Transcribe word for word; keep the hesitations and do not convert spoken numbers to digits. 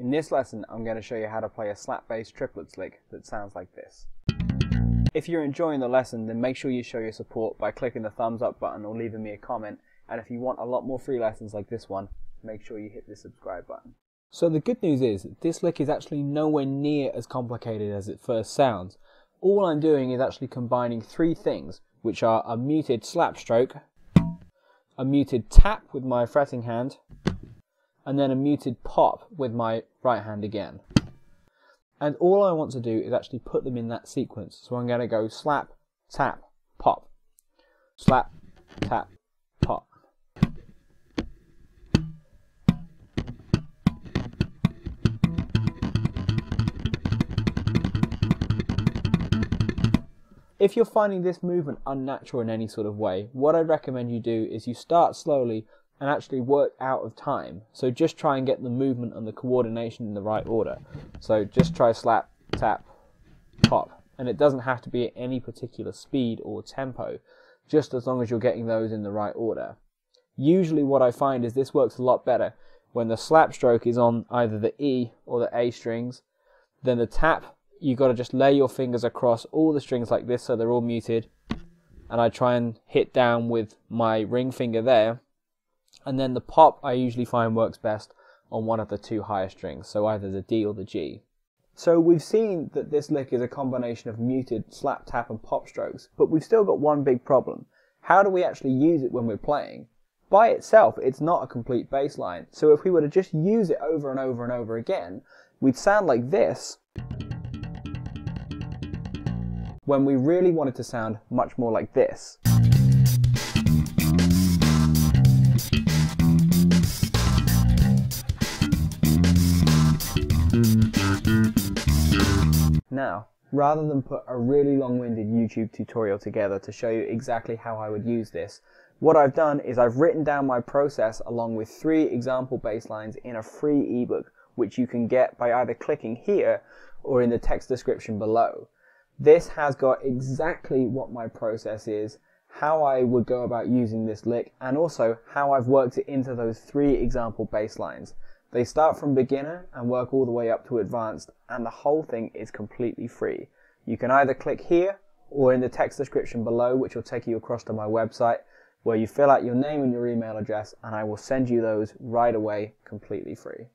In this lesson, I'm going to show you how to play a slap-based triplets lick that sounds like this. If you're enjoying the lesson, then make sure you show your support by clicking the thumbs up button or leaving me a comment, and if you want a lot more free lessons like this one, make sure you hit the subscribe button. So the good news is, this lick is actually nowhere near as complicated as it first sounds. All I'm doing is actually combining three things, which are a muted slap stroke, a muted tap with my fretting hand, and then a muted pop with my right hand again. And all I want to do is actually put them in that sequence. So I'm going to go slap, tap, pop. Slap, tap, pop. If you're finding this movement unnatural in any sort of way, what I'd recommend you do is you start slowly and actually work out of time. So just try and get the movement and the coordination in the right order. So just try slap, tap, pop. And it doesn't have to be at any particular speed or tempo, just as long as you're getting those in the right order. Usually what I find is this works a lot better when the slap stroke is on either the E or the A strings, then the tap. You've got to just lay your fingers across all the strings like this so they're all muted, and I try and hit down with my ring finger there, and then the pop I usually find works best on one of the two higher strings, so either the D or the G. So we've seen that this lick is a combination of muted, slap, tap and pop strokes, but we've still got one big problem. How do we actually use it when we're playing? By itself it's not a complete bass line, so if we were to just use it over and over and over again, we'd sound like this, when we really wanted to sound much more like this. Now, rather than put a really long-winded YouTube tutorial together to show you exactly how I would use this, what I've done is I've written down my process along with three example bass lines in a free ebook, which you can get by either clicking here or in the text description below. This has got exactly what my process is, how I would go about using this lick, and also how I've worked it into those three example bass lines. They start from beginner and work all the way up to advanced, and the whole thing is completely free. You can either click here or in the text description below, which will take you across to my website, where you fill out your name and your email address, and I will send you those right away completely free.